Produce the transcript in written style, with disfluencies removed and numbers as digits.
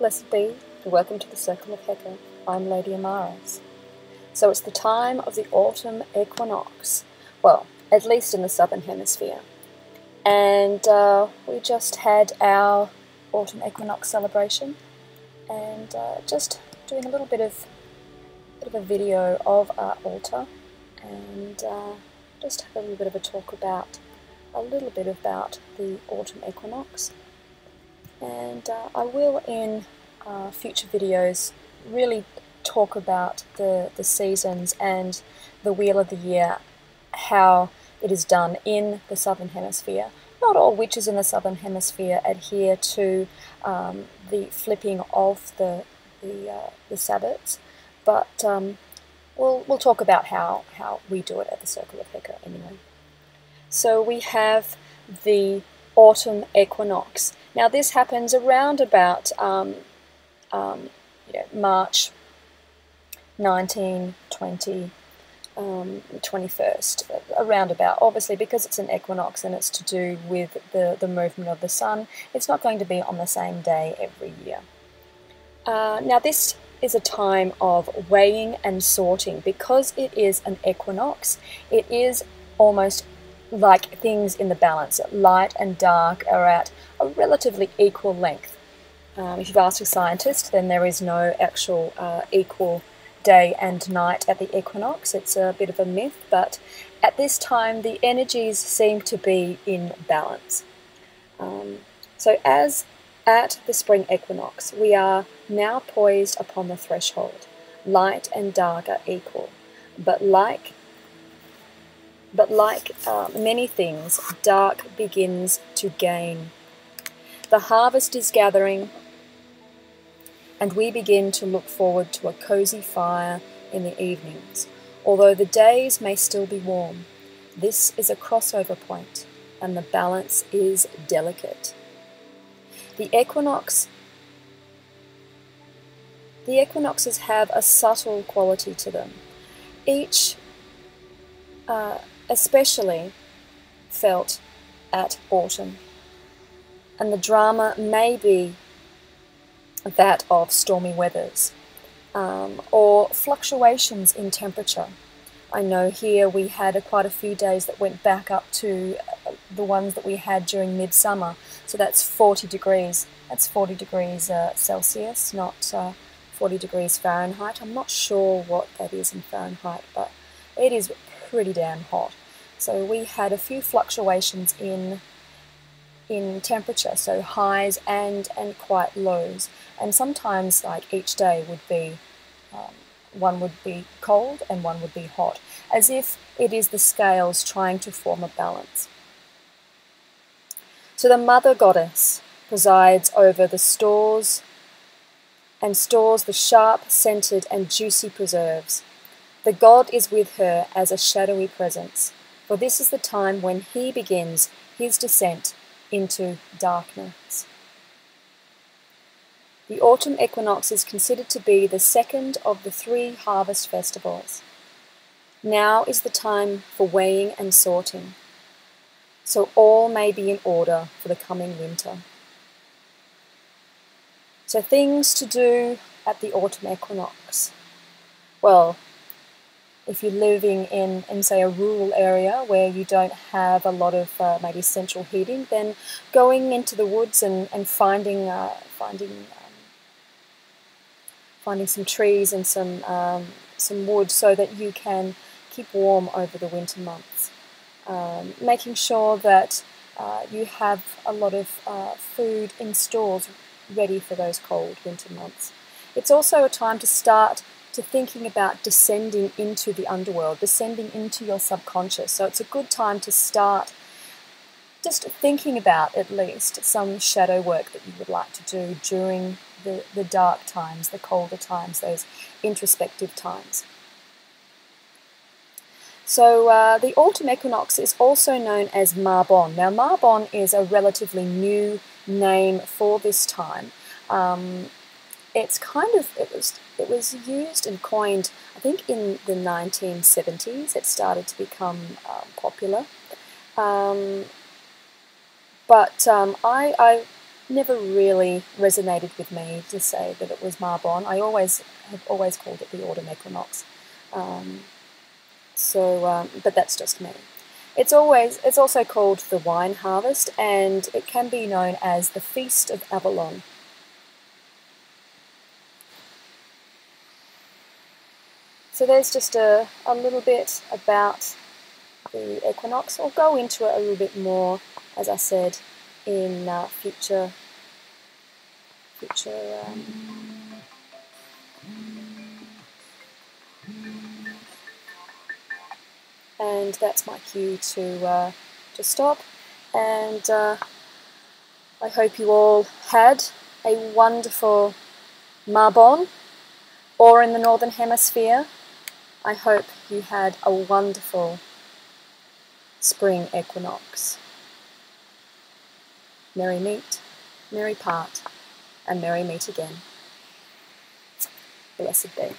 Blessed be, and welcome to the Circle of Heka. I'm Lady Amaras. So it's the time of the autumn equinox, well, at least in the southern hemisphere. And we just had our autumn equinox celebration, and just doing a little bit of a video of our altar, and just have a little bit of a talk about the autumn equinox. And I will in future videos really talk about the seasons and the Wheel of the Year, how it is done in the Southern Hemisphere. Not all witches in the Southern Hemisphere adhere to the flipping of the Sabbats, but we'll talk about how we do it at the Circle of Heka anyway. So we have the autumn equinox. Now this happens around about March 19, 20, 21st, around about. Obviously, because it's an equinox and it's to do with the movement of the sun, it's not going to be on the same day every year. Now this is a time of weighing and sorting. Because it is an equinox, it is almost like things in the balance. Light and dark are at a relatively equal length. If you've asked a scientist, then there is no actual equal day and night at the equinox. It's a bit of a myth, but at this time the energies seem to be in balance. So as at the spring equinox, we are now poised upon the threshold. Light and dark are equal, but like many things, dark begins to gain. The harvest is gathering, and we begin to look forward to a cozy fire in the evenings, although the days may still be warm. This is a crossover point, and the balance is delicate. The equinoxes have a subtle quality to them. Each especially felt at autumn, and the drama may be that of stormy weathers or fluctuations in temperature. I know here we had quite a few days that went back up to the ones that we had during midsummer, so that's 40 degrees. That's 40 degrees Celsius, not 40 degrees Fahrenheit. I'm not sure what that is in Fahrenheit, but it is pretty damn hot. So we had a few fluctuations in temperature, so highs and quite lows, and sometimes like each day would be one would be cold and one would be hot, as if it is the scales trying to form a balance. So the mother goddess presides over the stores and stores the sharp, scented and juicy preserves. The god is with her as a shadowy presence, for this is the time when he begins his descent into darkness. The autumn equinox is considered to be the second of the three harvest festivals. Now is the time for weighing and sorting, so all may be in order for the coming winter. So things to do at the autumn equinox. Well, if you're living in say, a rural area where you don't have a lot of maybe central heating, then going into the woods and finding some trees and some wood so that you can keep warm over the winter months. Making sure that you have a lot of food in stores ready for those cold winter months. It's also a time to start to thinking about descending into the underworld, descending into your subconscious. So it's a good time to start just thinking about at least some shadow work that you would like to do during the dark times, the colder times, those introspective times. So the autumn equinox is also known as Mabon. Now Mabon is a relatively new name for this time. It's kind of, it was used and coined, I think, in the 1970s. It started to become popular. But I never really resonated with me to say that it was Mabon. I have always called it the autumn equinox. But that's just me. It's also called the wine harvest, and it can be known as the Feast of Avalon. So there's just a little bit about the equinox. I'll go into it a little bit more, as I said, in and that's my cue to stop, and I hope you all had a wonderful Mabon, or in the Northern Hemisphere, I hope you had a wonderful spring equinox. Merry meet, merry part, and merry meet again. Blessed be.